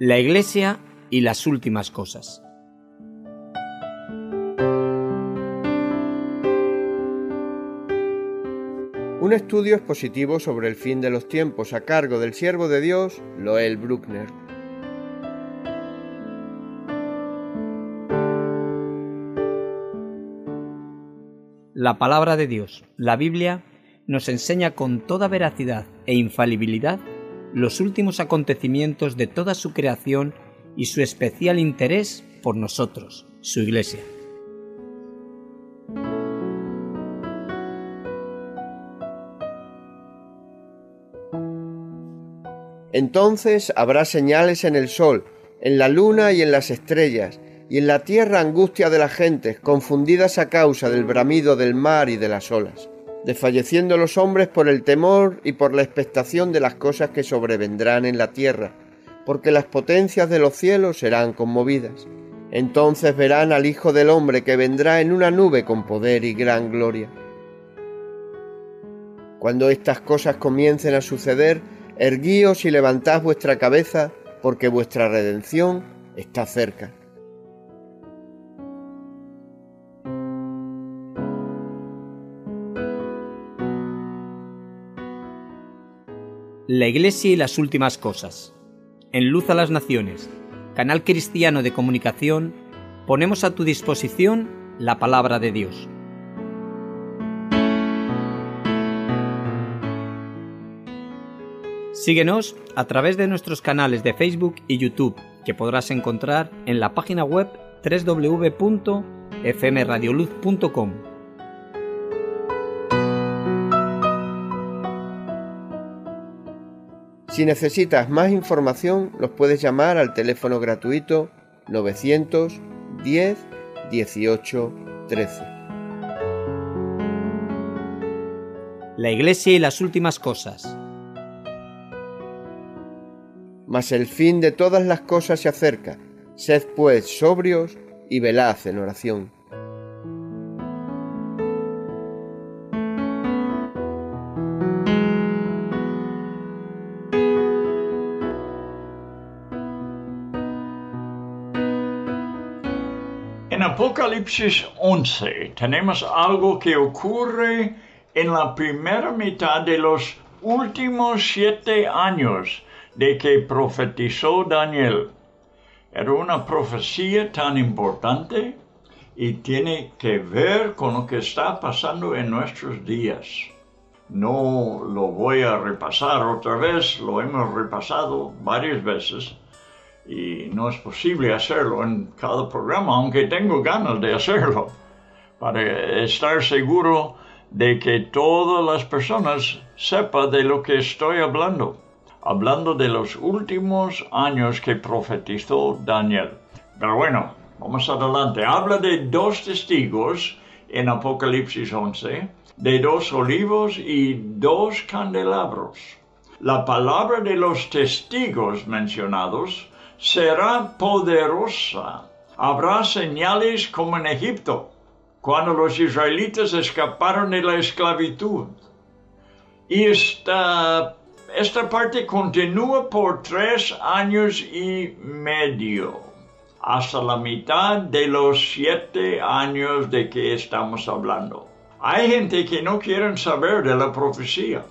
la Iglesia y las últimas cosas. Un estudio expositivo sobre el fin de los tiempos a cargo del siervo de Dios, Lowel Brueckner. La palabra de Dios, la Biblia, nos enseña con toda veracidad e infalibilidad los últimos acontecimientos de toda su creación y su especial interés por nosotros, su Iglesia. Entonces habrá señales en el sol, en la luna y en las estrellas, y en la tierra angustia de las gentes, confundidas a causa del bramido del mar y de las olas, desfalleciendo los hombres por el temor y por la expectación de las cosas que sobrevendrán en la tierra, porque las potencias de los cielos serán conmovidas. Entonces verán al Hijo del Hombre que vendrá en una nube con poder y gran gloria. Cuando estas cosas comiencen a suceder, erguíos y levantad vuestra cabeza, porque vuestra redención está cerca. La Iglesia y las últimas cosas. En Luz a las Naciones, Canal Cristiano de Comunicación, ponemos a tu disposición la palabra de Dios. Síguenos a través de nuestros canales de Facebook y YouTube, que podrás encontrar en la página web www.fmradioluz.com. Si necesitas más información, los puedes llamar al teléfono gratuito 910 18 13. La Iglesia y las últimas cosas. Mas el fin de todas las cosas se acerca. Sed pues sobrios y velad en oración. En Apocalipsis 11 tenemos algo que ocurre en la primera mitad de los últimos 7 años de que profetizó Daniel. Era una profecía tan importante y tiene que ver con lo que está pasando en nuestros días. No lo voy a repasar otra vez, lo hemos repasado varias veces y no es posible hacerlo en cada programa, aunque tengo ganas de hacerlo, para estar seguro de que todas las personas sepan de lo que estoy hablando de los últimos años que profetizó Daniel. Pero bueno, vamos adelante. Habla de 2 testigos en Apocalipsis 11, de 2 olivos y 2 candelabros. La palabra de los testigos mencionados será poderosa. Habrá señales como en Egipto, cuando los israelitas escaparon de la esclavitud. Y esta parte continúa por 3 años y medio, hasta la mitad de los 7 años de que estamos hablando. Hay gente que no quieren saber de la profecía.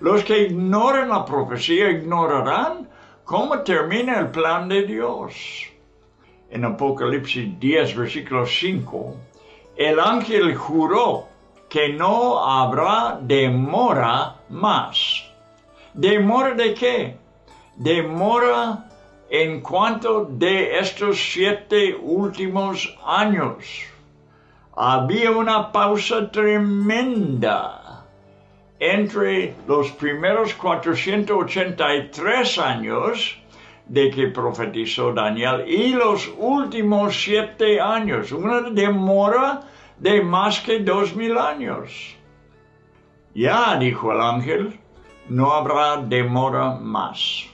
Los que ignoran la profecía ignorarán cómo termina el plan de Dios. En Apocalipsis 10, versículo 5, el ángel juró que no habrá demora más. ¿Demora de qué? Demora en cuanto de estos 7 últimos años. Había una pausa tremenda entre los primeros 483 años de que profetizó Daniel y los últimos 7 años. Una demora de más que 2000 años. Ya, dijo el ángel, no habrá demora más.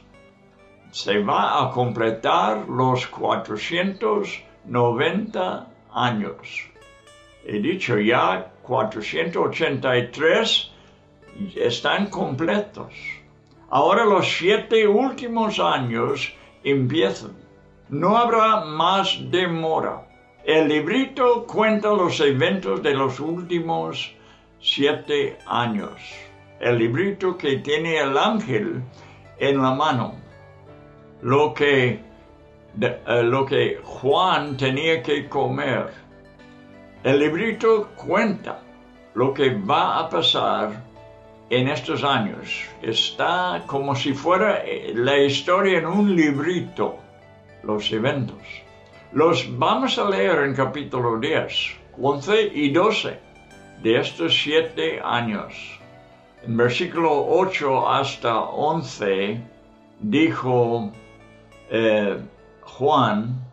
Se va a completar los 490 años. He dicho ya, 483 están completos. Ahora los 7 últimos años empiezan. No habrá más demora. El librito cuenta los eventos de los últimos 7 años. El librito que tiene el ángel en la mano. Lo que Juan tenía que comer. El librito cuenta lo que va a pasar en estos años. Está como si fuera la historia en un librito, los eventos. Los vamos a leer en capítulo 10, 11 y 12 de estos 7 años. En versículo 8 hasta 11 dijo Juan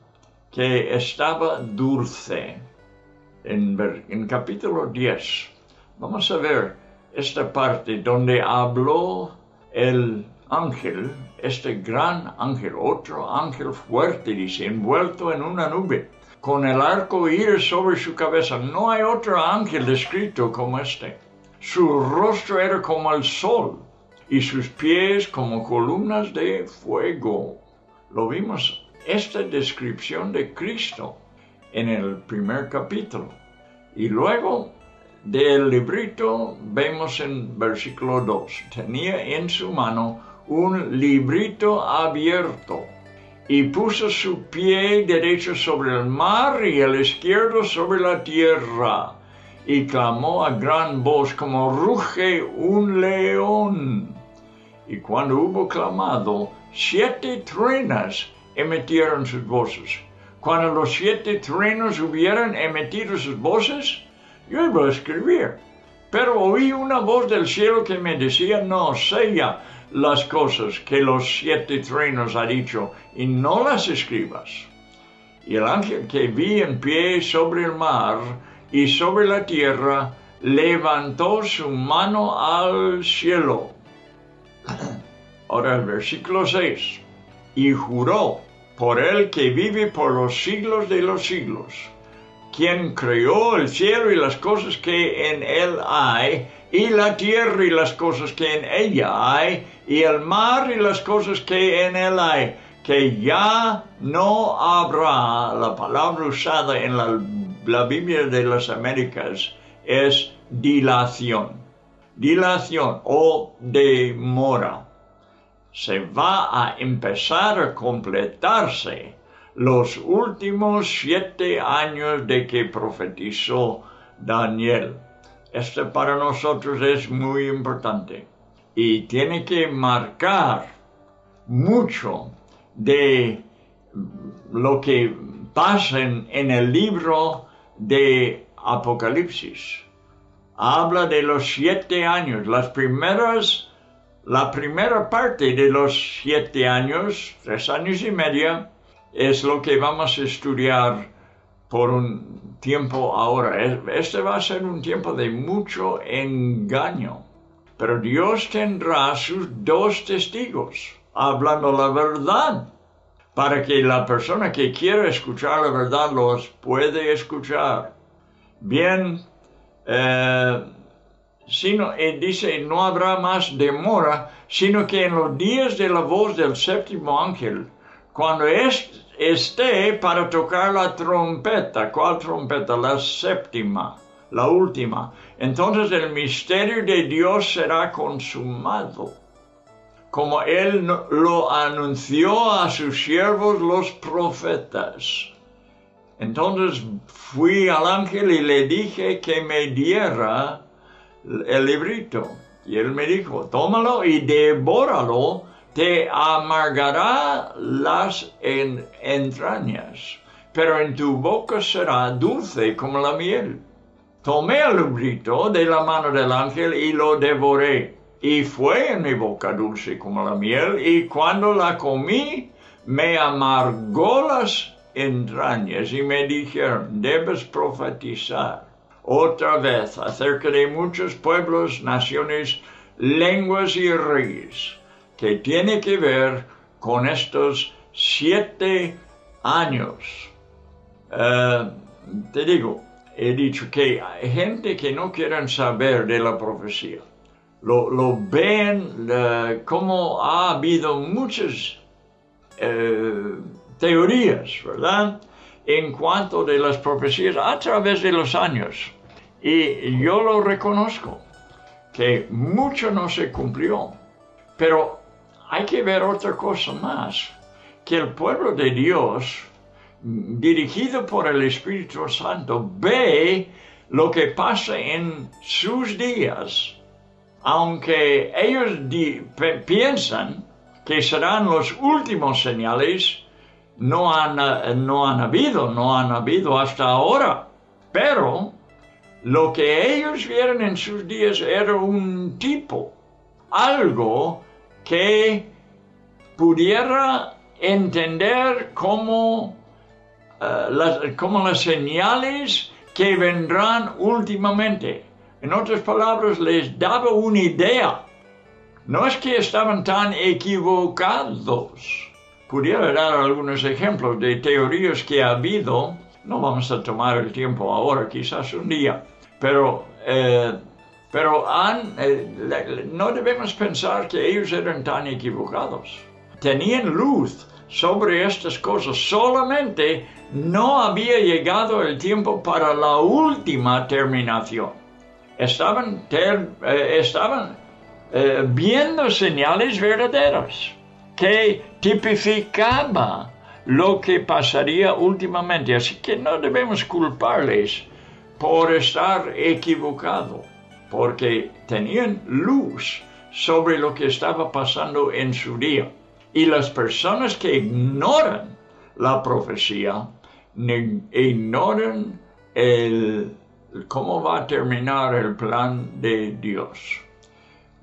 que estaba dulce. En capítulo 10 vamos a ver esta parte donde habló el ángel, este gran ángel, otro ángel fuerte, dice, envuelto en una nube, con el arco iris sobre su cabeza. No hay otro ángel descrito como este. Su rostro era como el sol y sus pies como columnas de fuego. Lo vimos, esta descripción de Cristo en el primer capítulo. Y luego del librito vemos en versículo 2, tenía en su mano un librito abierto y puso su pie derecho sobre el mar y el izquierdo sobre la tierra, y clamó a gran voz como ruge un león. Y cuando hubo clamado, 7 truenas emitieron sus voces. Cuando los 7 truenos hubieran emitido sus voces, yo iba a escribir, pero oí una voz del cielo que me decía, no, sella las cosas que los 7 truenos ha dicho y no las escribas. Y el ángel que vi en pie sobre el mar y sobre la tierra levantó su mano al cielo. Ahora el versículo 6. Y juró por el que vive por los siglos de los siglos, quien creó el cielo y las cosas que en él hay, y la tierra y las cosas que en ella hay, y el mar y las cosas que en él hay, que ya no habrá. La palabra usada en la Biblia de las Américas es dilación. Dilación o demora. Se va a empezar a completarse los últimos 7 años de que profetizó Daniel. Esto para nosotros es muy importante y tiene que marcar mucho de lo que pasa en el libro de Apocalipsis. Habla de los 7 años, la primera parte de los 7 años, 3 años y medio, es lo que vamos a estudiar por un tiempo ahora. Este va a ser un tiempo de mucho engaño. Pero Dios tendrá sus 2 testigos hablando la verdad, para que la persona que quiera escuchar la verdad los puede escuchar. Bien, dice, no habrá más demora, sino que en los días de la voz del 7º ángel, cuando esté para tocar la trompeta. ¿Cuál trompeta? La 7ª, la última. Entonces el misterio de Dios será consumado, como Él lo anunció a sus siervos los profetas. Entonces fui al ángel y le dije que me diera el librito. Y él me dijo, tómalo y devóralo, te amargará las entrañas, pero en tu boca será dulce como la miel. Tomé el librito de la mano del ángel y lo devoré, y fue en mi boca dulce como la miel, y cuando la comí, me amargó las entrañas, y me dijeron, debes profetizar otra vez acerca de muchos pueblos, naciones, lenguas y reyes, que tiene que ver con estos 7 años. Te digo, he dicho que hay gente que no quieren saber de la profecía. Lo ven como ha habido muchas teorías, ¿verdad?, en cuanto de las profecías a través de los años. Y yo lo reconozco, que mucho no se cumplió. Pero hay que ver otra cosa más, que el pueblo de Dios, dirigido por el Espíritu Santo, ve lo que pasa en sus días, aunque ellos piensan que serán los últimos señales. No han habido hasta ahora, pero lo que ellos vieron en sus días era un tipo, algo que pudiera entender como, las señales que vendrán últimamente. En otras palabras, les daba una idea. No es que estaban tan equivocados. Pudiera dar algunos ejemplos de teorías que ha habido. No vamos a tomar el tiempo ahora, quizás un día. Pero no debemos pensar que ellos eran tan equivocados. Tenían luz sobre estas cosas. Solamente no había llegado el tiempo para la última terminación. Estaban viendo señales verdaderas que tipificaba lo que pasaría últimamente. Así que no debemos culparles por estar equivocado, porque tenían luz sobre lo que estaba pasando en su día. Y las personas que ignoran la profecía, ignoran cómo va a terminar el plan de Dios.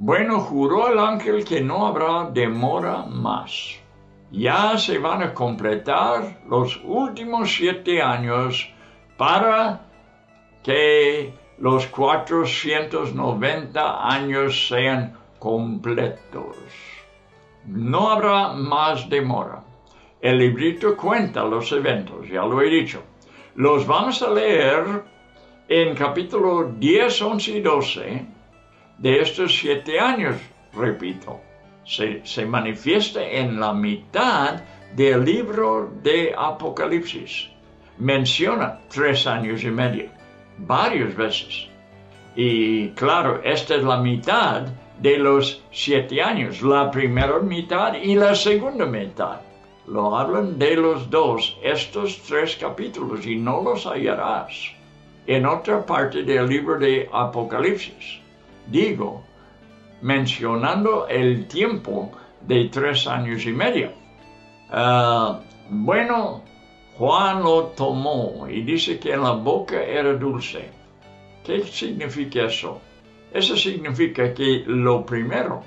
Bueno, juró el ángel que no habrá demora más. Ya se van a completar los últimos 7 años para que los 490 años sean completos. No habrá más demora. El librito cuenta los eventos, ya lo he dicho. Los vamos a leer en capítulo 10, 11 y 12 de estos 7 años, repito. Se manifiesta en la mitad del libro de Apocalipsis. Menciona 3 años y medio, varias veces. Y claro, esta es la mitad de los 7 años, la primera mitad y la segunda mitad. Lo hablan de los dos, estos 3 capítulos, y no los hallarás en otra parte del libro de Apocalipsis. Digo, mencionando el tiempo de 3 años y medio. Bueno, Juan lo tomó y dice que en la boca era dulce. ¿Qué significa eso? Eso significa que lo primero,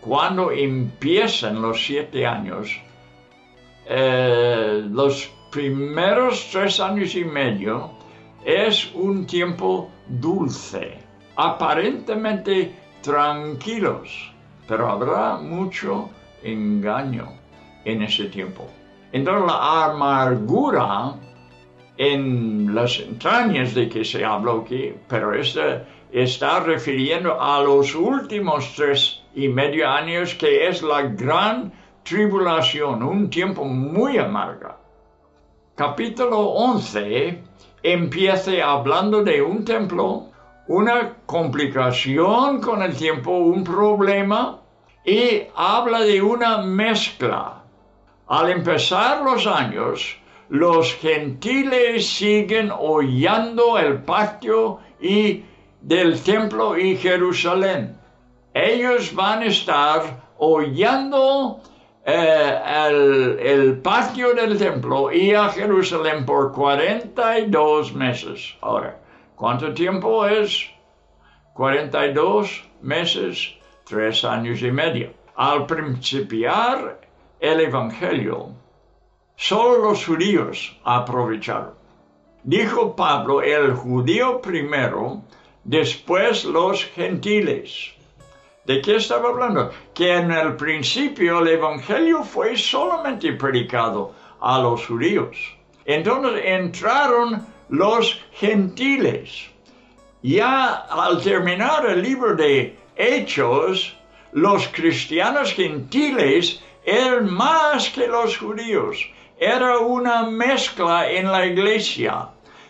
cuando empiezan los 7 años, los primeros 3 años y medio es un tiempo dulce, aparentemente tranquilos, pero habrá mucho engaño en ese tiempo. Entonces la amargura en las entrañas de que se habló aquí, pero está refiriendo a los últimos 3 y medio años, que es la gran tribulación, un tiempo muy amarga. Capítulo 11 empieza hablando de un templo, una complicación con el tiempo, un problema, y habla de una mezcla. Al empezar los años, los gentiles siguen hollando el patio del templo y Jerusalén. Ellos van a estar hollando el patio del templo y a Jerusalén por 42 meses ahora. ¿Cuánto tiempo es? 42 meses, 3 años y medio. Al principiar el Evangelio, solo los judíos aprovecharon. Dijo Pablo, el judío primero, después los gentiles. ¿De qué estaba hablando? Que en el principio el Evangelio fue solamente predicado a los judíos. Entonces entraron los gentiles. Ya al terminar el libro de Hechos, los cristianos gentiles él más que los judíos. Era una mezcla en la iglesia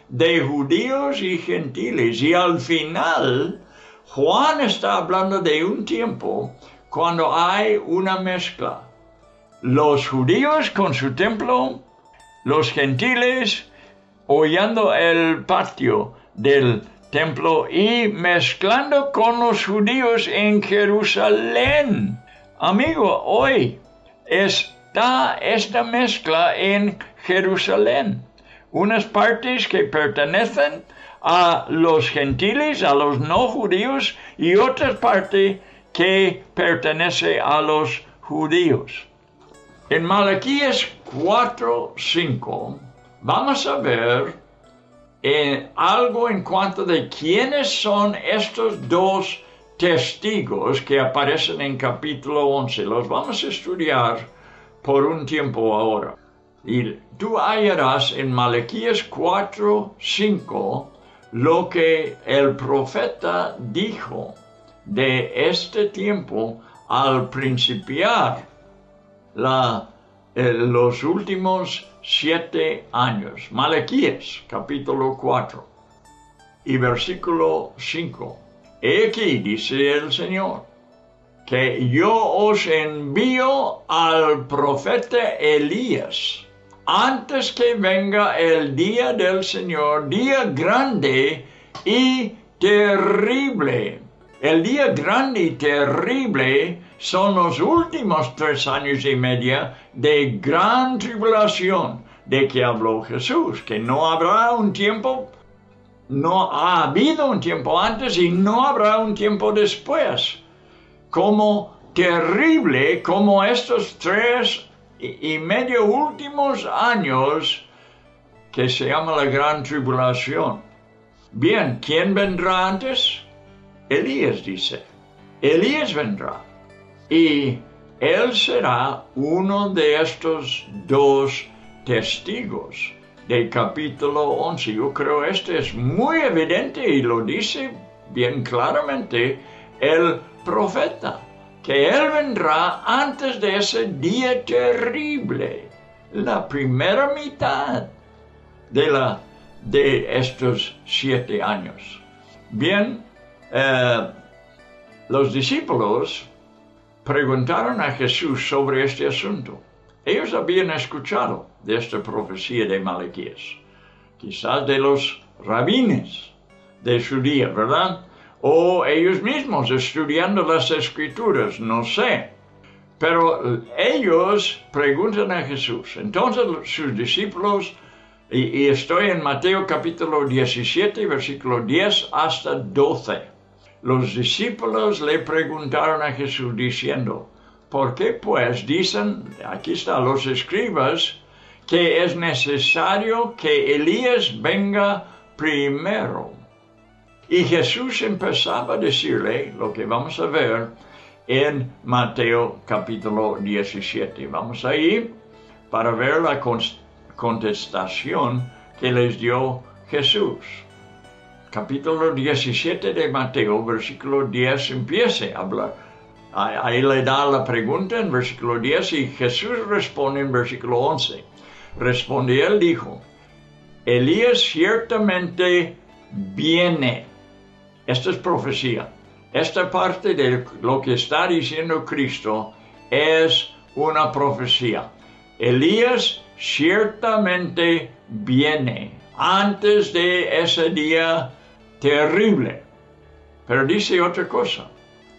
de judíos y gentiles. Y al final, Juan está hablando de un tiempo cuando hay una mezcla. Los judíos con su templo, los gentiles hollando el patio del templo y mezclando con los judíos en Jerusalén. Amigo, hoy está esta mezcla en Jerusalén. Unas partes que pertenecen a los gentiles, a los no judíos, y otra parte que pertenece a los judíos. En Malaquías 4:5 vamos a ver algo en cuanto de quiénes son estos dos testigos que aparecen en capítulo 11. Los vamos a estudiar por un tiempo ahora. Y tú hallarás en Malaquías 4:5 lo que el profeta dijo de este tiempo al principiar los últimos 7 años. Malaquías, capítulo 4 y versículo 5. He aquí, dice el Señor, que yo os envío al profeta Elías antes que venga el día del Señor, día grande y terrible. El día grande y terrible son los últimos 3 años y medio de gran tribulación de que habló Jesús, que no habrá un tiempo, no ha habido un tiempo antes y no habrá un tiempo después. Como terrible, como estos 3 y medio últimos años que se llama la gran tribulación. Bien, ¿quién vendrá antes? Elías, dice. Elías vendrá y él será uno de estos dos testigos del capítulo 11. Yo creo este es muy evidente y lo dice bien claramente el profeta, que él vendrá antes de ese día terrible, la primera mitad de estos 7 años. Bien, los discípulos preguntaron a Jesús sobre este asunto. Ellos habían escuchado de esta profecía de Malaquías, quizás de los rabines de su día, ¿verdad? O ellos mismos estudiando las Escrituras, no sé. Pero ellos preguntan a Jesús. Entonces sus discípulos, y estoy en Mateo capítulo 17, versículo 10 hasta 12. Los discípulos le preguntaron a Jesús diciendo, ¿por qué pues dicen, aquí están los escribas, que es necesario que Elías venga primero? Y Jesús empezaba a decirle lo que vamos a ver en Mateo capítulo 17. Vamos ahí para ver la contestación que les dio Jesús. Capítulo 17 de Mateo, versículo 10, empieza a hablar. Ahí le da la pregunta en versículo 10 y Jesús responde en versículo 11. Respondió él, dijo, Elías ciertamente viene. Esta es profecía. Esta parte de lo que está diciendo Cristo es una profecía. Elías ciertamente viene antes de ese día terrible. Pero dice otra cosa.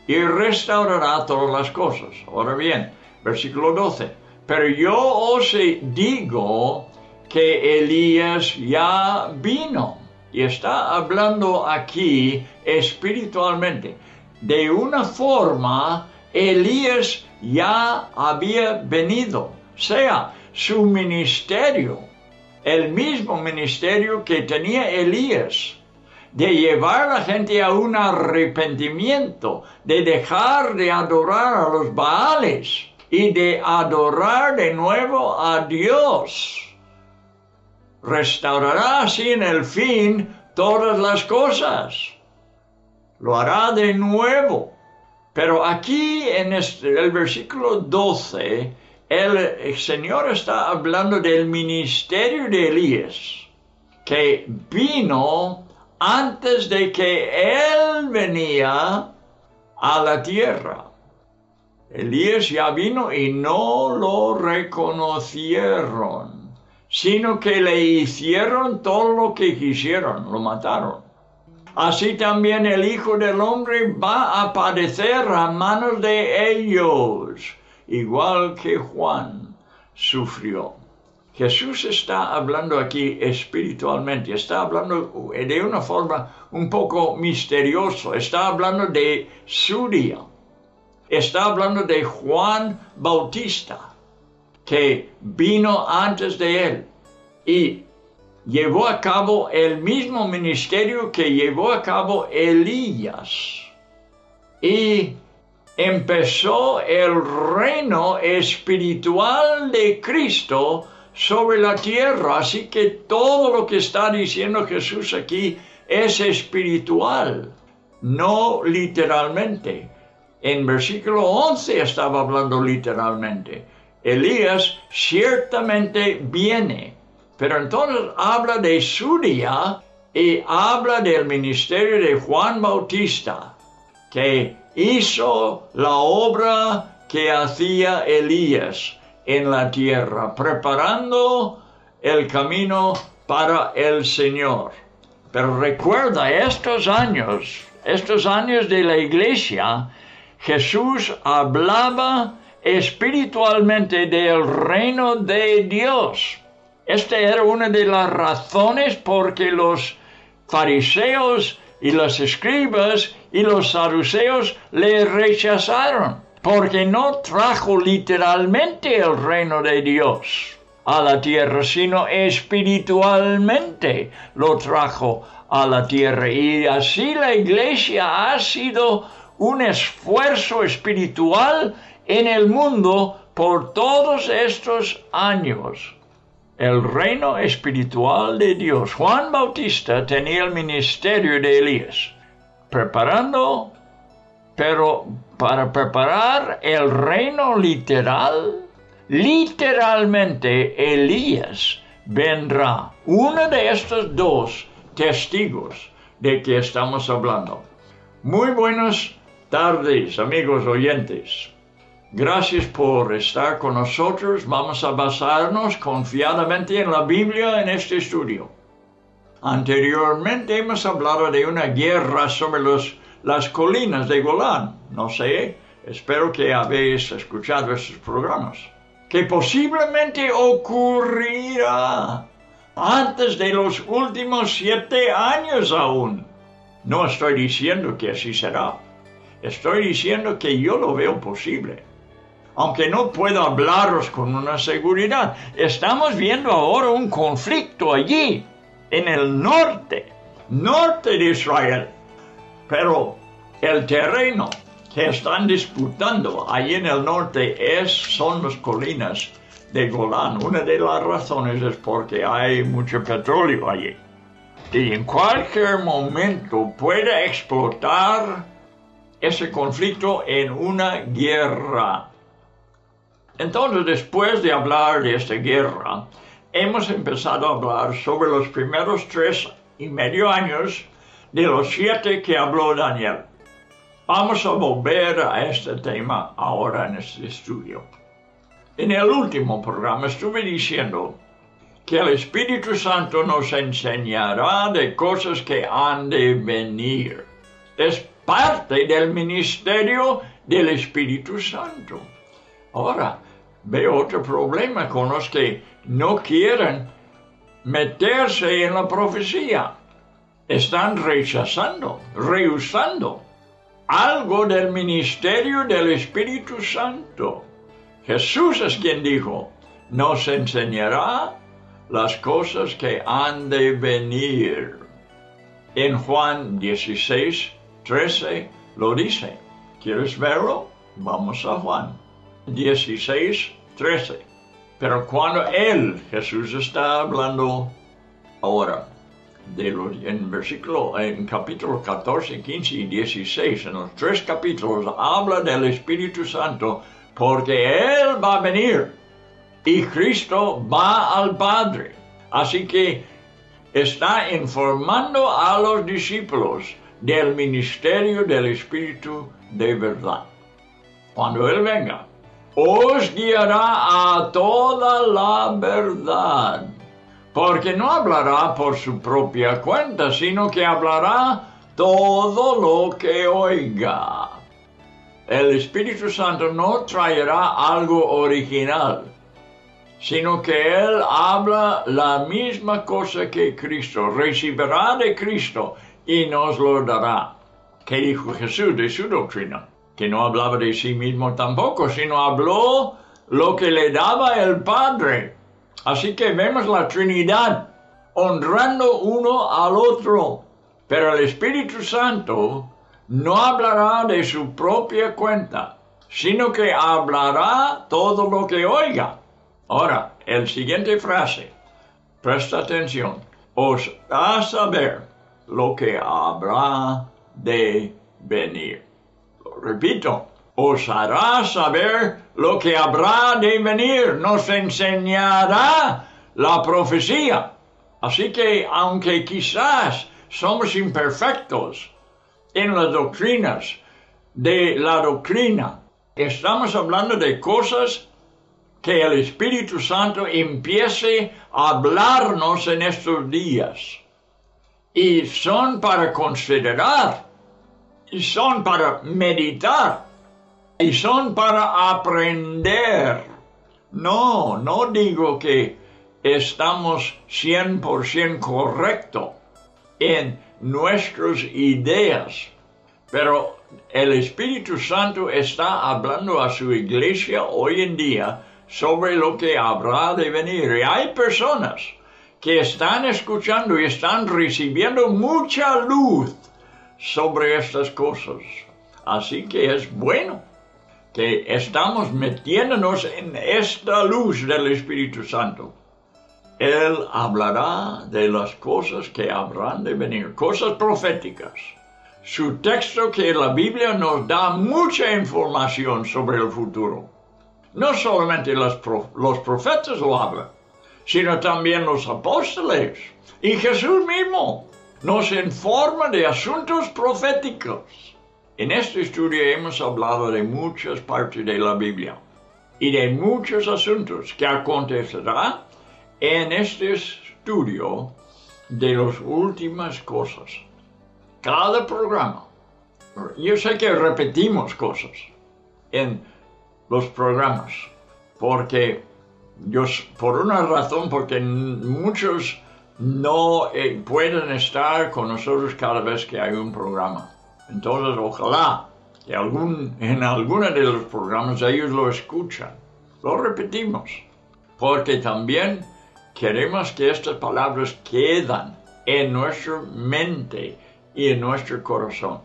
Y restaurará todas las cosas. Ahora bien, versículo 12. Pero yo os digo que Elías ya vino. Y está hablando aquí espiritualmente. De una forma, Elías ya había venido. O sea, su ministerio, el mismo ministerio que tenía Elías, de llevar a la gente a un arrepentimiento, de dejar de adorar a los Baales y de adorar de nuevo a Dios. Restaurará así en el fin todas las cosas. Lo hará de nuevo. Pero aquí en el versículo 12 el Señor está hablando del ministerio de Elías, que vino antes de que él venía a la tierra. Elías ya vino y no lo reconocieron, sino que le hicieron todo lo que quisieron, lo mataron. Así también el Hijo del Hombre va a padecer a manos de ellos, igual que Juan sufrió. Jesús está hablando aquí espiritualmente, está hablando de una forma un poco misteriosa, está hablando de su día. Está hablando de Juan Bautista, que vino antes de él y llevó a cabo el mismo ministerio que llevó a cabo Elías. Y empezó el reino espiritual de Cristo sobre la tierra. Así que todo lo que está diciendo Jesús aquí es espiritual, no literalmente. En versículo 11 estaba hablando literalmente. Elías ciertamente viene, pero entonces habla de su día y habla del ministerio de Juan Bautista, que hizo la obra que hacía Elías en la tierra, preparando el camino para el Señor. Pero recuerda, estos años de la iglesia, Jesús hablaba espiritualmente del reino de Dios. Esta era una de las razones por que los fariseos y los escribas y los saduceos le rechazaron, porque no trajo literalmente el reino de Dios a la tierra, sino espiritualmente lo trajo a la tierra. Y así la iglesia ha sido un esfuerzo espiritual en el mundo por todos estos años. El reino espiritual de Dios. Juan Bautista tenía el ministerio de Elías, preparando, pero para preparar el reino literal, literalmente Elías vendrá. Uno de estos dos testigos de que estamos hablando. Muy buenos tardes, amigos oyentes. Gracias por estar con nosotros. Vamos a basarnos confiadamente en la Biblia en este estudio. Anteriormente hemos hablado de una guerra sobre las colinas de Golán. No sé, espero que habéis escuchado estos programas. Que posiblemente ocurrirá antes de los últimos 7 años aún. No estoy diciendo que así será. Estoy diciendo que yo lo veo posible, aunque no puedo hablaros con una seguridad. Estamos viendo ahora un conflicto allí, en el norte de Israel. Pero el terreno que están disputando allí en el norte son las colinas de Golán. Una de las razones es porque hay mucho petróleo allí. Y en cualquier momento puede explotar ese conflicto en una guerra. Entonces, después de hablar de esta guerra, hemos empezado a hablar sobre los primeros 3,5 años de los 7 que habló Daniel. Vamos a volver a este tema ahora en este estudio. En el último programa estuve diciendo que el Espíritu Santo nos enseñará de cosas que han de venir. Después, parte del ministerio del Espíritu Santo. Ahora, veo otro problema con los que no quieren meterse en la profecía. Están rechazando, rehusando algo del ministerio del Espíritu Santo. Jesús es quien dijo, nos enseñará las cosas que han de venir. En Juan 16:13 lo dice. ¿Quieres verlo? Vamos a Juan 16:13. Pero cuando Jesús está hablando ahora, en capítulo 14, 15 y 16, en los 3 capítulos, habla del Espíritu Santo, porque Él va a venir y Cristo va al Padre. Así que está informando a los discípulos del ministerio del Espíritu de verdad. Cuando Él venga, os guiará a toda la verdad, porque no hablará por su propia cuenta, sino que hablará todo lo que oiga. El Espíritu Santo no traerá algo original, sino que Él habla la misma cosa que Cristo, recibirá de Cristo y nos lo dará. ¿Qué dijo Jesús de su doctrina? Que no hablaba de sí mismo tampoco, sino habló lo que le daba el Padre. Así que vemos la Trinidad honrando uno al otro. Pero el Espíritu Santo no hablará de su propia cuenta, sino que hablará todo lo que oiga. Ahora, la siguiente frase, presta atención, os hará saber lo que habrá de venir. Repito, os hará saber lo que habrá de venir, nos enseñará la profecía. Así que, aunque quizás somos imperfectos en las doctrinas de la doctrina, estamos hablando de cosas que el Espíritu Santo empiece a hablarnos en estos días. Y son para considerar, y son para meditar, y son para aprender. No, no digo que estamos 100% correctos en nuestras ideas, pero el Espíritu Santo está hablando a su iglesia hoy en día sobre lo que habrá de venir. Y hay personas que están escuchando y están recibiendo mucha luz sobre estas cosas. Así que es bueno que estamos metiéndonos en esta luz del Espíritu Santo. Él hablará de las cosas que habrán de venir, cosas proféticas. Su texto, que la Biblia nos da mucha información sobre el futuro. No solamente los profetas lo hablan, sino también los apóstoles. Y Jesús mismo nos informa de asuntos proféticos. En este estudio hemos hablado de muchas partes de la Biblia y de muchos asuntos que acontecerán en este estudio de las últimas cosas. Cada programa, yo sé que repetimos cosas en los programas, porque yo, por una razón, porque muchos no pueden estar con nosotros cada vez que hay un programa. Entonces, ojalá que en alguno de los programas ellos lo escuchan. Lo repetimos, porque también queremos que estas palabras quedan en nuestra mente y en nuestro corazón.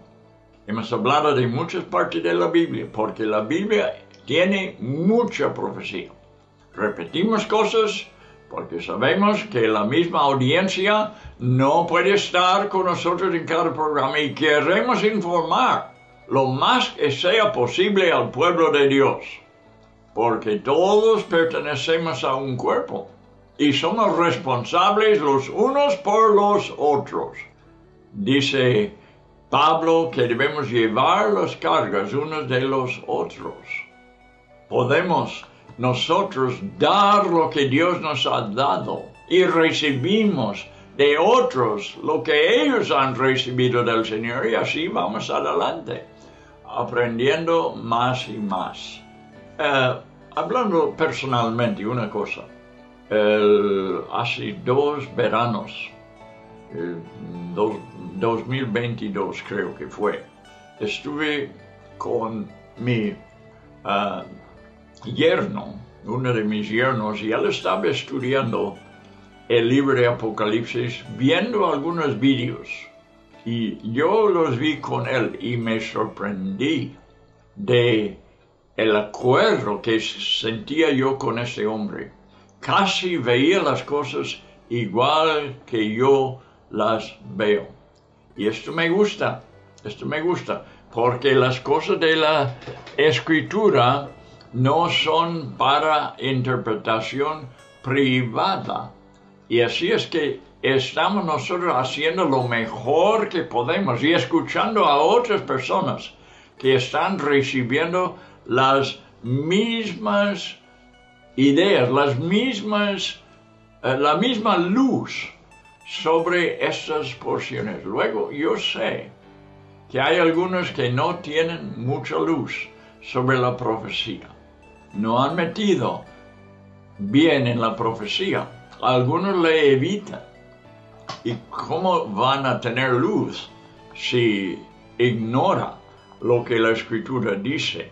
Hemos hablado de muchas partes de la Biblia, porque la Biblia tiene mucha profecía. Repetimos cosas porque sabemos que la misma audiencia no puede estar con nosotros en cada programa y queremos informar lo más que sea posible al pueblo de Dios, porque todos pertenecemos a un cuerpo y somos responsables los unos por los otros. Dice Pablo que debemos llevar las cargas unos de los otros. Podemos nosotros dar lo que Dios nos ha dado y recibimos de otros lo que ellos han recibido del Señor, y así vamos adelante, aprendiendo más y más. Hablando personalmente una cosa, hace dos veranos, 2022 creo que fue, estuve con mi yerno, uno de mis yernos, y él estaba estudiando el libro de Apocalipsis, viendo algunos vídeos, y yo los vi con él y me sorprendí de el acuerdo que sentía yo con ese hombre. Casi veía las cosas igual que yo las veo, y esto me gusta, porque las cosas de la Escritura no son para interpretación privada. Y así es que estamos nosotros haciendo lo mejor que podemos y escuchando a otras personas que están recibiendo las mismas ideas, la misma luz sobre estas porciones. Luego, yo sé que hay algunos que no tienen mucha luz sobre la profecía. No han metido bien en la profecía. Algunos le evitan. ¿Y cómo van a tener luz si ignora lo que la Escritura dice?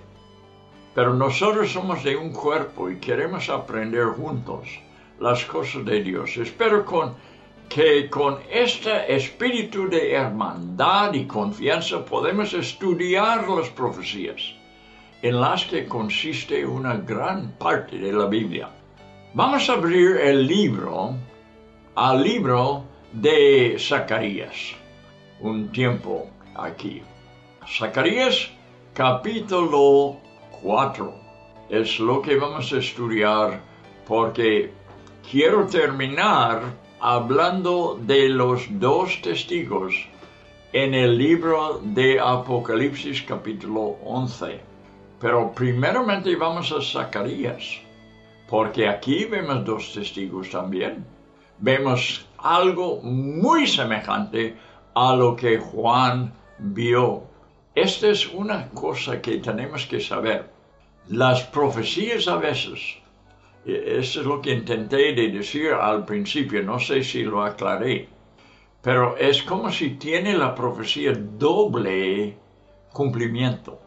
Pero nosotros somos de un cuerpo y queremos aprender juntos las cosas de Dios. Espero que con este espíritu de hermandad y confianza podemos estudiar las profecías, en las que consiste una gran parte de la Biblia. Vamos a abrir el libro, al libro de Zacarías, un tiempo aquí. Zacarías capítulo 4 es lo que vamos a estudiar, porque quiero terminar hablando de los dos testigos en el libro de Apocalipsis capítulo 11. Pero primeramente vamos a Zacarías, porque aquí vemos dos testigos también. Vemos algo muy semejante a lo que Juan vio. Esta es una cosa que tenemos que saber. Las profecías a veces, eso es lo que intenté de decir al principio, no sé si lo aclaré, pero es como si tiene la profecía doble cumplimiento.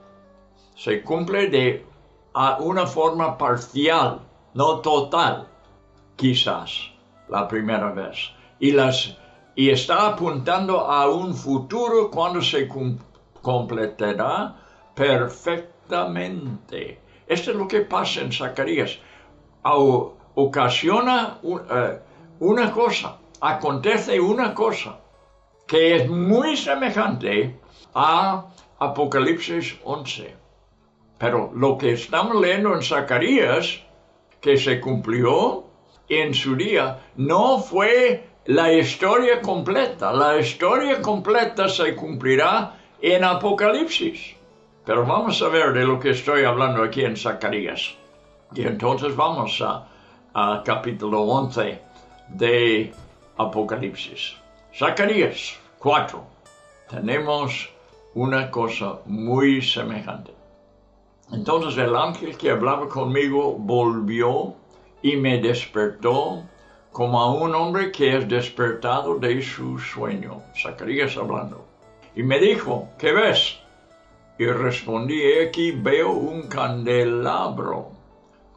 Se cumple de una forma parcial, no total, quizás, la primera vez. Y está apuntando a un futuro cuando se completará perfectamente. Esto es lo que pasa en Zacarías. Ocasiona una cosa, acontece una cosa que es muy semejante a Apocalipsis 11. Pero lo que estamos leyendo en Zacarías, que se cumplió en su día, no fue la historia completa. La historia completa se cumplirá en Apocalipsis. Pero vamos a ver de lo que estoy hablando aquí en Zacarías. Y entonces vamos a capítulo 11 de Apocalipsis. Zacarías 4. Tenemos una cosa muy semejante. Entonces el ángel que hablaba conmigo volvió y me despertó como a un hombre que es despertado de su sueño. Zacarías hablando. Y me dijo, ¿qué ves? Y respondí, he aquí veo un candelabro,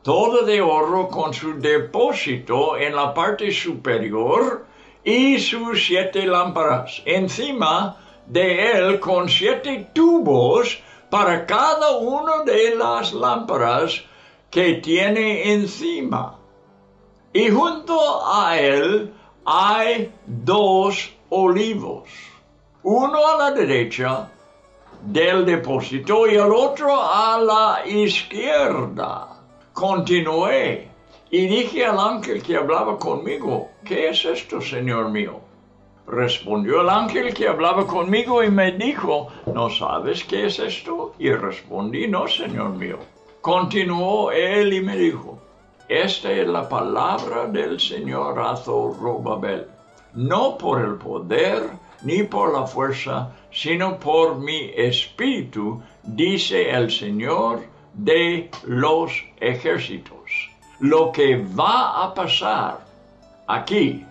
todo de oro con su depósito en la parte superior y sus 7 lámparas. Encima de él con 7 tubos para cada una de las lámparas que tiene encima. Y junto a él hay 2 olivos, uno a la derecha del depósito y el otro a la izquierda. Continué y dije al ángel que hablaba conmigo, ¿qué es esto, Señor mío? Respondió el ángel que hablaba conmigo y me dijo, ¿no sabes qué es esto? Y respondí, no, Señor mío. Continuó él y me dijo, esta es la palabra del Señor a Zorobabel, no por el poder ni por la fuerza, sino por mi espíritu, dice el Señor de los ejércitos. Lo que va a pasar aquí,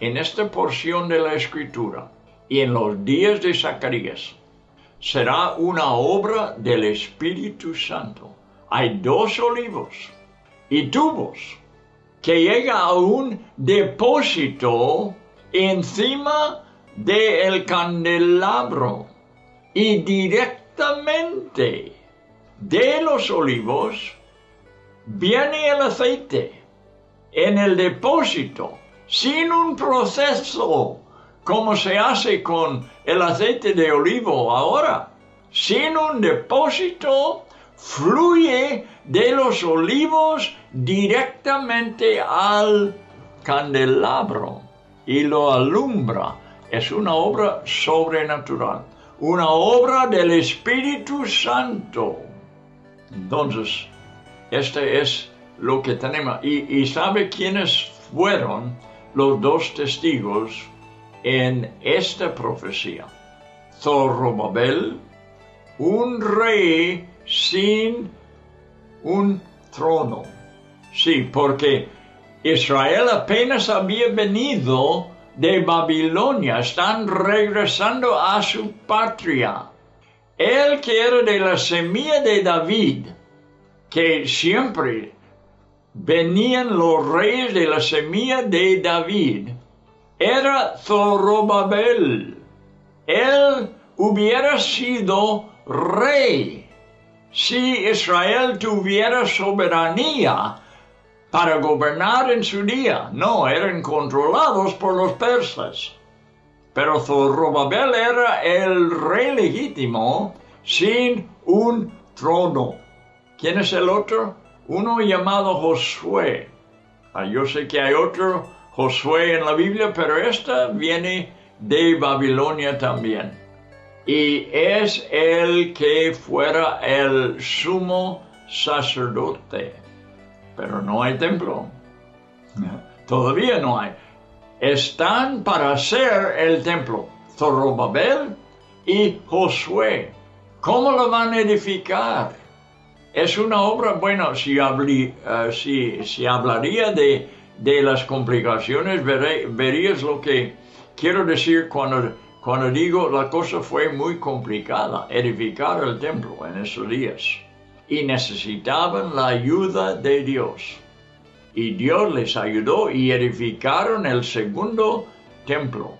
en esta porción de la Escritura y en los días de Zacarías, será una obra del Espíritu Santo. Hay 2 olivos y tubos que llega a un depósito encima del candelabro y directamente de los olivos viene el aceite en el depósito. Sin un proceso, como se hace con el aceite de olivo ahora. Sin un depósito, fluye de los olivos directamente al candelabro y lo alumbra. Es una obra sobrenatural, una obra del Espíritu Santo. Entonces, este es lo que tenemos. ¿Y sabe quiénes fueron los dos testigos en esta profecía? Zorobabel, un rey sin un trono. Sí, porque Israel apenas había venido de Babilonia, están regresando a su patria. Él que era de la semilla de David, que siempre venían los reyes de la semilla de David, era Zorobabel. Él hubiera sido rey si Israel tuviera soberanía para gobernar en su día. No, eran controlados por los persas. Pero Zorobabel era el rey legítimo sin un trono. ¿Quién es el otro? Uno llamado Josué. Yo sé que hay otro Josué en la Biblia, pero esta viene de Babilonia también. Y es el que fuera el sumo sacerdote. Pero no hay templo. Todavía no hay. Están para hacer el templo Zorobabel y Josué. ¿Cómo lo van a edificar? Es una obra, bueno, si hablaría de las complicaciones, verías lo que quiero decir cuando digo la cosa fue muy complicada, edificar el templo en esos días. Y necesitaban la ayuda de Dios. Y Dios les ayudó y edificaron el segundo templo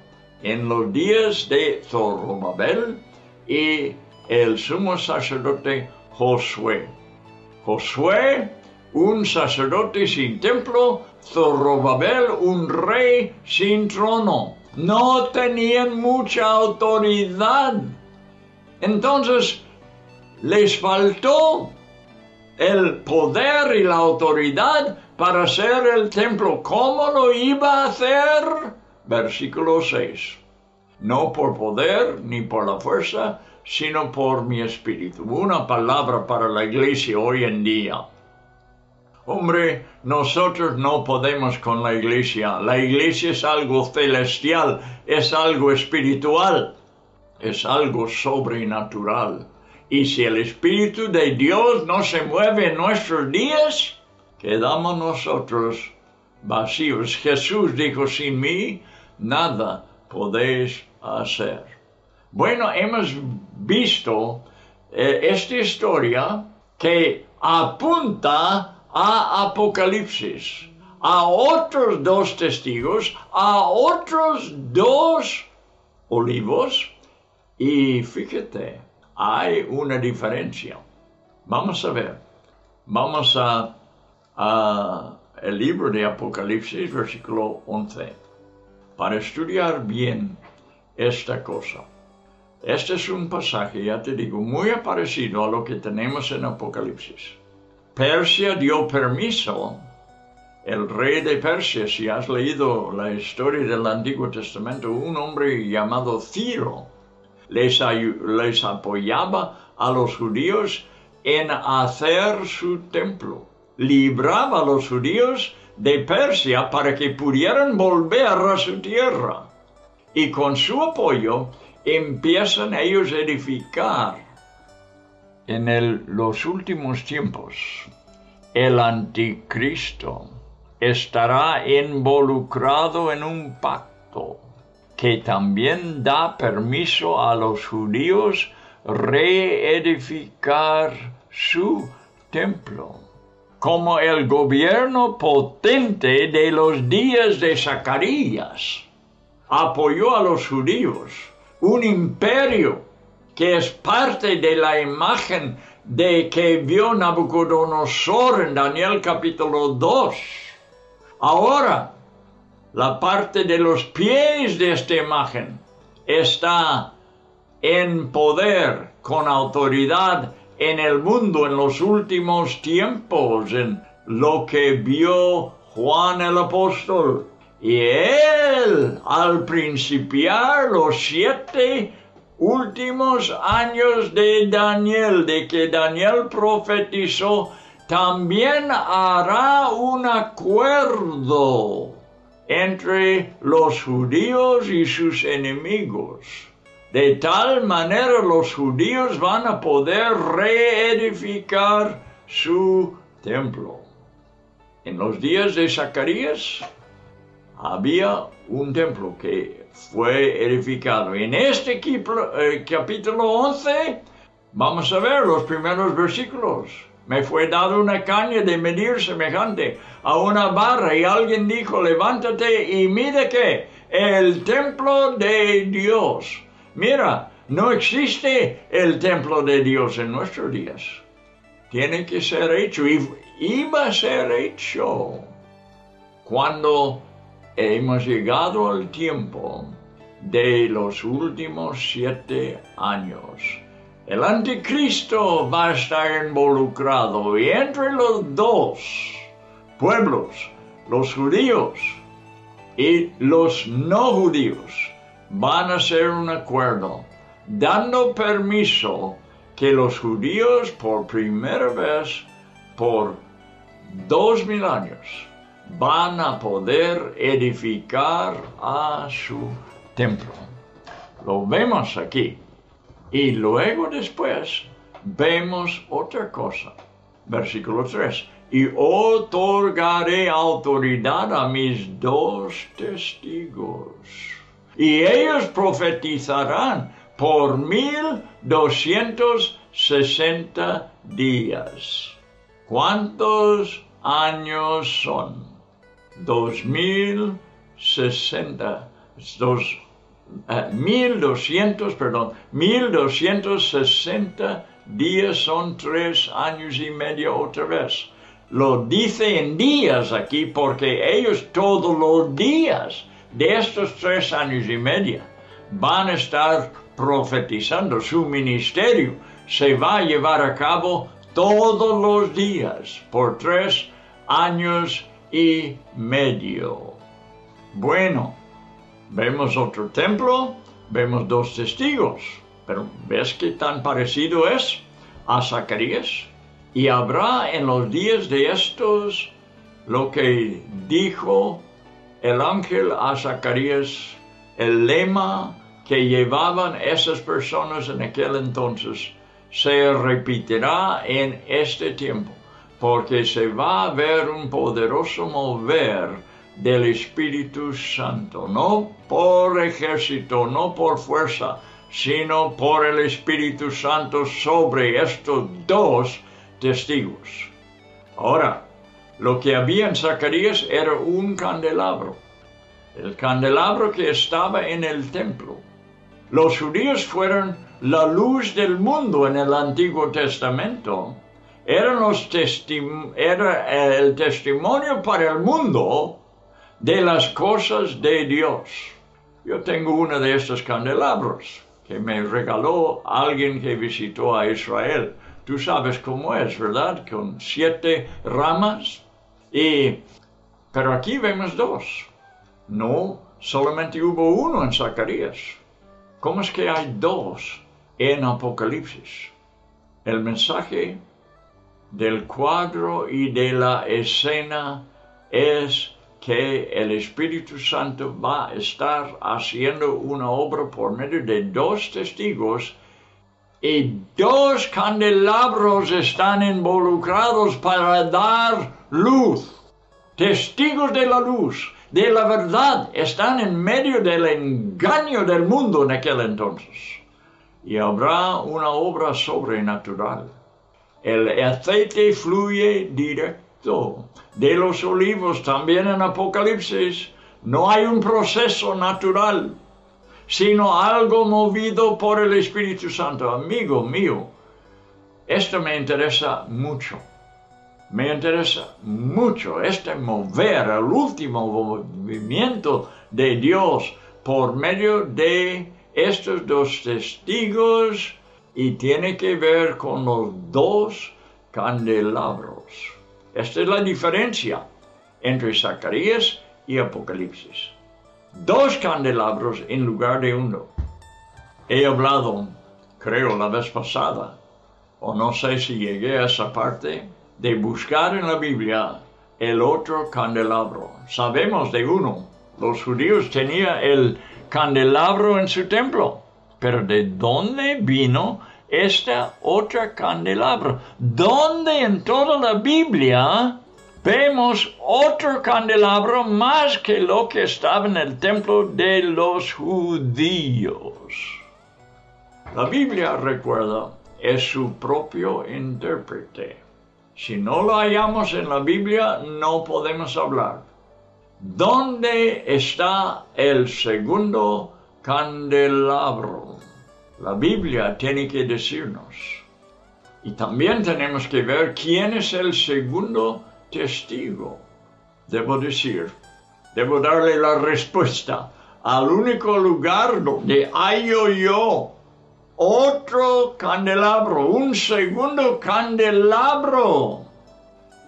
en los días de Zorobabel y el sumo sacerdote Josué. Josué, un sacerdote sin templo, Zorobabel, un rey sin trono. No tenían mucha autoridad. Entonces, les faltó el poder y la autoridad para hacer el templo. ¿Cómo lo iba a hacer? Versículo 6. No por poder ni por la fuerza, sino por mi espíritu. Una palabra para la iglesia hoy en día. Hombre, nosotros no podemos con la iglesia. La iglesia es algo celestial, es algo espiritual, es algo sobrenatural. Y si el Espíritu de Dios no se mueve en nuestros días, quedamos nosotros vacíos. Jesús dijo, sin mí nada podéis hacer. Bueno, hemos visto esta historia que apunta a Apocalipsis, a otros dos testigos, a otros dos olivos, y fíjate, hay una diferencia. Vamos a ver, vamos a el libro de Apocalipsis, versículo 11, para estudiar bien esta cosa. Este es un pasaje, ya te digo, muy parecido a lo que tenemos en Apocalipsis. Persia dio permiso, el rey de Persia, si has leído la historia del Antiguo Testamento, un hombre llamado Ciro, les apoyaba a los judíos en hacer su templo. Libraba a los judíos de Persia para que pudieran volver a su tierra. Y con su apoyo empiezan ellos a edificar. En los últimos tiempos, el anticristo estará involucrado en un pacto que también da permiso a los judíos reedificar su templo. Como el gobierno potente de los días de Zacarías apoyó a los judíos, un imperio que es parte de la imagen de que vio Nabucodonosor en Daniel capítulo 2. Ahora, la parte de los pies de esta imagen está en poder, con autoridad en el mundo en los últimos tiempos, en lo que vio Juan el apóstol. Y él, al principiar los 7 últimos años de Daniel, de que Daniel profetizó, también hará un acuerdo entre los judíos y sus enemigos. De tal manera los judíos van a poder reedificar su templo. En los días de Zacarías había un templo que fue edificado. En este capítulo 11 vamos a ver los primeros versículos. Me fue dada una caña de medir semejante a una barra, y alguien dijo, levántate y mide que el templo de Dios. Mira, no existe el templo de Dios en nuestros días. Tiene que ser hecho, y iba a ser hecho. Cuando hemos llegado al tiempo de los últimos 7 años, el anticristo va a estar involucrado, y entre los dos pueblos, los judíos y los no judíos, van a hacer un acuerdo, dando permiso que los judíos por primera vez por 2000 años van a poder edificar a su templo. Lo vemos aquí. Y luego después vemos otra cosa. Versículo 3. Y otorgaré autoridad a mis 2 testigos, y ellos profetizarán por 1260 días. ¿Cuántos años son? 1260 días son 3 años y medio otra vez. Lo dice en días aquí porque ellos todos los días de estos 3 años y medio van a estar profetizando. Su ministerio se va a llevar a cabo todos los días por 3 años y medio. Bueno, vemos otro templo, vemos 2 testigos, pero ¿ves qué tan parecido es a Zacarías? Y habrá en los días de estos lo que dijo el ángel a Zacarías, el lema que llevaban esas personas en aquel entonces, se repetirá en este tiempo, porque se va a ver un poderoso mover del Espíritu Santo, no por ejército, no por fuerza, sino por el Espíritu Santo sobre estos 2 testigos. Ahora, lo que había en Zacarías era un candelabro, el candelabro que estaba en el templo. Los judíos fueron la luz del mundo en el Antiguo Testamento. Era el testimonio para el mundo de las cosas de Dios. Yo tengo uno de estos candelabros que me regaló alguien que visitó a Israel. Tú sabes cómo es, ¿verdad? Con 7 ramas. Pero aquí vemos 2. No, solamente hubo uno en Zacarías. ¿Cómo es que hay 2 en Apocalipsis? El mensaje del cuadro y de la escena es que el Espíritu Santo va a estar haciendo una obra por medio de 2 testigos, y 2 candelabros están involucrados para dar luz. Testigos de la luz, de la verdad, están en medio del engaño del mundo en aquel entonces. Y habrá una obra sobrenatural. El aceite fluye directo de los olivos, también en Apocalipsis. No hay un proceso natural, sino algo movido por el Espíritu Santo. Amigo mío, esto me interesa mucho. Me interesa mucho este mover, el último movimiento de Dios por medio de estos 2 testigos y tiene que ver con los dos candelabros. Esta es la diferencia entre Zacarías y Apocalipsis. Dos candelabros en lugar de uno. He hablado, creo, la vez pasada, o no sé si llegué a esa parte, de buscar en la Biblia el otro candelabro. Sabemos de uno. Los judíos tenían el candelabro en su templo. Pero ¿de dónde vino esta otra candelabro? ¿Dónde en toda la Biblia vemos otro candelabro más que lo que estaba en el templo de los judíos? La Biblia, recuerda, es su propio intérprete. Si no lo hallamos en la Biblia, no podemos hablar. ¿Dónde está el segundo candelabro? La Biblia tiene que decirnos. Y también tenemos que ver quién es el segundo testigo. Debo darle la respuesta al único lugar donde hallo yo otro candelabro, un segundo candelabro.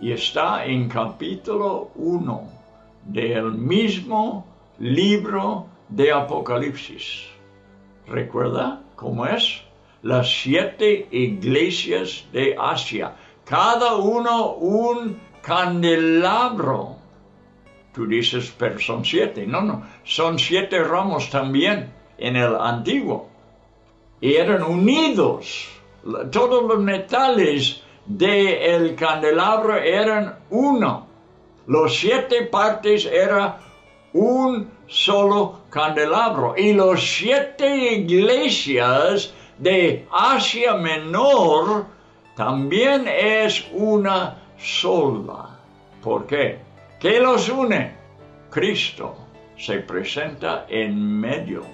Y está en capítulo 1 del mismo libro de Apocalipsis. ¿Recuerda cómo es? Las 7 iglesias de Asia, cada uno un candelabro. Tú dices, pero son 7. No, no, son 7 ramos también en el antiguo. Y eran unidos. Todos los metales del candelabro eran uno. Los 7 partes eran un solo candelabro. Y los 7 iglesias de Asia Menor también es una sola. ¿Por qué? ¿Qué los une? Cristo se presenta en medio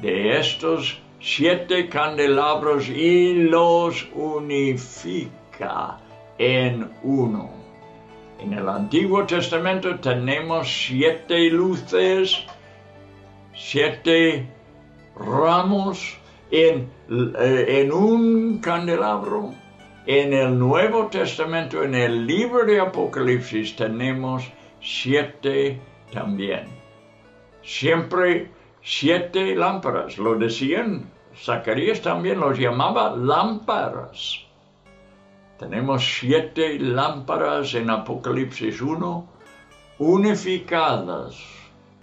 de estos 7 candelabros y los unifica en uno. En el Antiguo Testamento tenemos 7 luces, 7 ramos en un candelabro. En el Nuevo Testamento, en el libro de Apocalipsis, tenemos 7 también. Siempre 7 lámparas, lo decían. Zacarías también los llamaba lámparas. Tenemos 7 lámparas en Apocalipsis 1, unificadas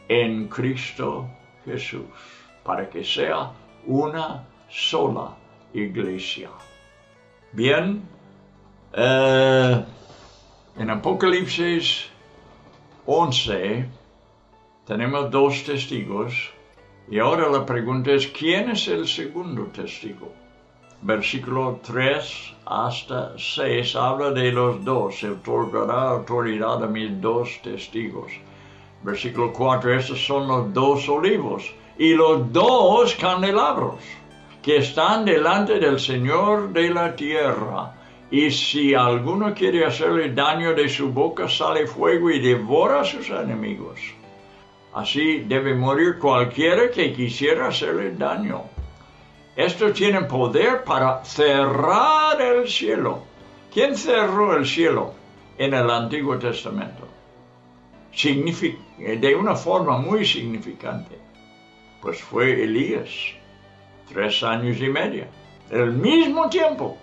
en Cristo Jesús, para que sea una sola iglesia. Bien, en Apocalipsis 11 tenemos 2 testigos. Y ahora la pregunta es, ¿quién es el segundo testigo? Versículo 3 hasta 6 habla de los dos. Se otorgará autoridad a mis 2 testigos. Versículo 4, estos son los 2 olivos y los 2 candelabros que están delante del Señor de la tierra. Y si alguno quiere hacerle daño, de su boca sale fuego y devora a sus enemigos. Así debe morir cualquiera que quisiera hacerle daño. Estos tienen poder para cerrar el cielo. ¿Quién cerró el cielo en el Antiguo Testamento? De una forma muy significante. Pues fue Elías, 3 años y medio. El mismo tiempo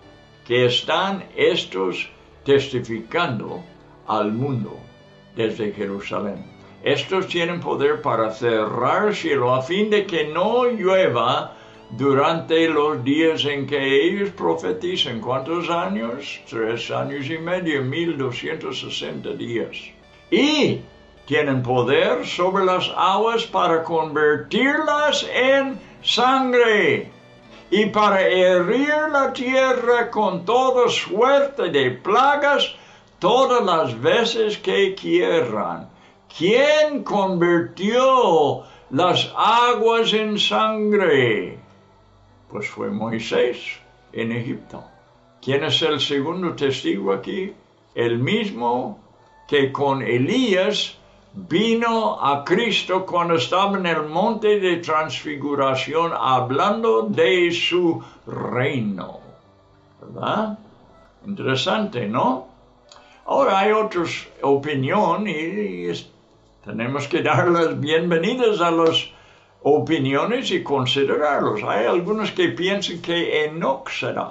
que están estos testificando al mundo desde Jerusalén. Estos tienen poder para cerrar el cielo a fin de que no llueva durante los días en que ellos profetizan. ¿Cuántos años? 3 años y medio, 1260 días. Y tienen poder sobre las aguas para convertirlas en sangre y para herir la tierra con toda suerte de plagas todas las veces que quieran. ¿Quién convirtió las aguas en sangre? Pues fue Moisés en Egipto. ¿Quién es el segundo testigo aquí? El mismo que con Elías vino a Cristo cuando estaba en el monte de transfiguración hablando de su reino, ¿verdad? Interesante, ¿no? Ahora hay otra opinión y tenemos que dar las bienvenidas a las opiniones y considerarlos. Hay algunos que piensan que Enoc será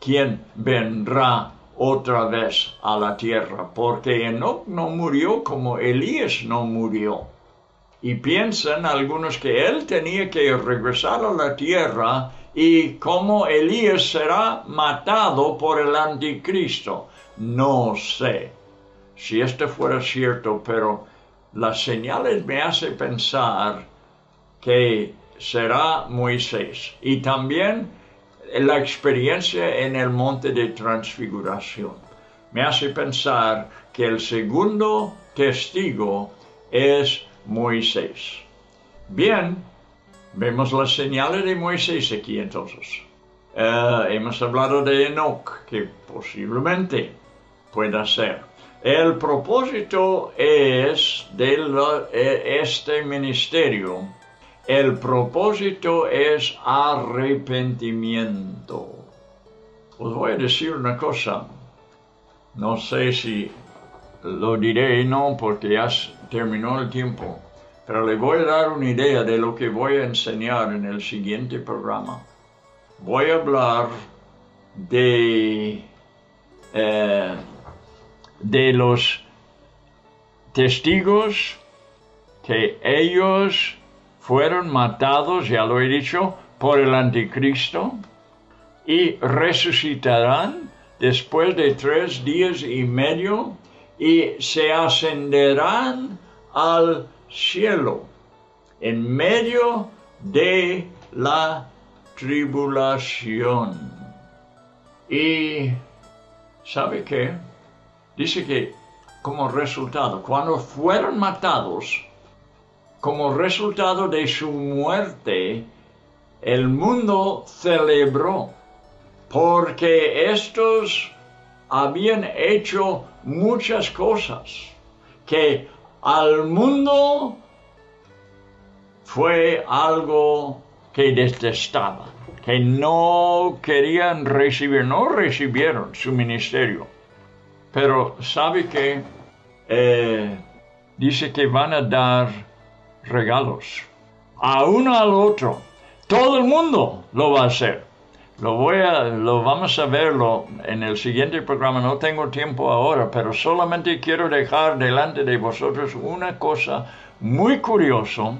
quien vendrá otra vez a la tierra, porque Enoc no murió como Elías no murió. Y piensan algunos que él tenía que regresar a la tierra y como Elías será matado por el anticristo. No sé si esto fuera cierto, pero las señales me hacen pensar que será Moisés y también la experiencia en el monte de transfiguración me hace pensar que el segundo testigo es Moisés. Bien, vemos las señales de Moisés aquí entonces. Hemos hablado de Enoc, que posiblemente pueda ser. El propósito es de este ministerio. El propósito es arrepentimiento. Os voy a decir una cosa. No sé si lo diré, no, porque ya terminó el tiempo. Pero le voy a dar una idea de lo que voy a enseñar en el siguiente programa. Voy a hablar de los testigos que ellos fueron matados, ya lo he dicho, por el anticristo y resucitarán después de 3 días y medio y se ascenderán al cielo en medio de la tribulación. Y ¿sabe qué? Dice que como resultado, cuando fueron matados, como resultado de su muerte, el mundo celebró, porque estos habían hecho muchas cosas que al mundo fue algo que detestaba, que no querían recibir, no recibieron su ministerio. Pero sabe que dice que van a dar regalos a uno al otro. Todo el mundo lo va a hacer. Lo vamos a verlo en el siguiente programa. No tengo tiempo ahora, pero solamente quiero dejar delante de vosotros una cosa muy curiosa,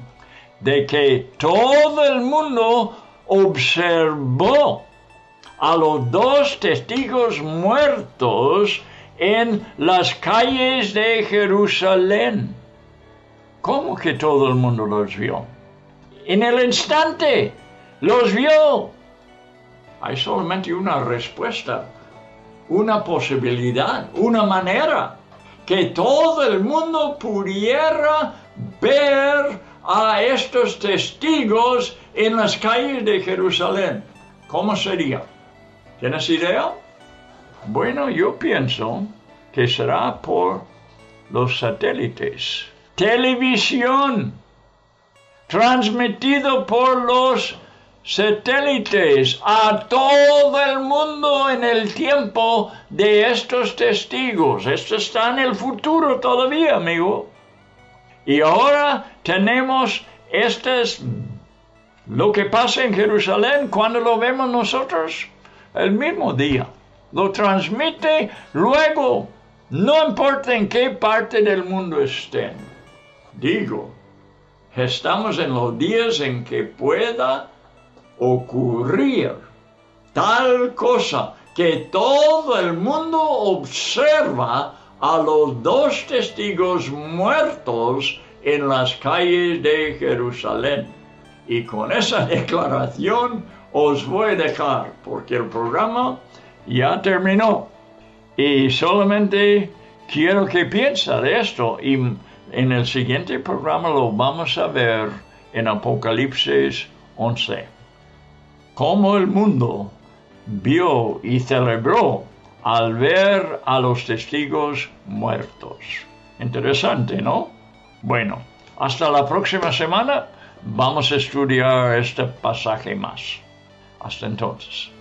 de que todo el mundo observó a los 2 testigos muertos en las calles de Jerusalén. ¿Cómo que todo el mundo los vio? En el instante, los vio. Hay solamente una respuesta, una posibilidad, una manera que todo el mundo pudiera ver a estos testigos en las calles de Jerusalén. ¿Cómo sería? ¿Tienes idea? Bueno, yo pienso que será por los satélites. Televisión, transmitido por los satélites a todo el mundo en el tiempo de estos testigos. Esto está en el futuro todavía, amigo. Y ahora tenemos lo que pasa en Jerusalén cuando lo vemos nosotros el mismo día. Lo transmite luego, no importa en qué parte del mundo estén. Digo, estamos en los días en que pueda ocurrir tal cosa que todo el mundo observa a los 2 testigos muertos en las calles de Jerusalén. Y con esa declaración os voy a dejar, porque el programa ya terminó. Y solamente quiero que piensen de esto y en el siguiente programa lo vamos a ver en Apocalipsis 11. Cómo el mundo vio y celebró al ver a los testigos muertos. Interesante, ¿no? Bueno, hasta la próxima semana vamos a estudiar este pasaje más. Hasta entonces.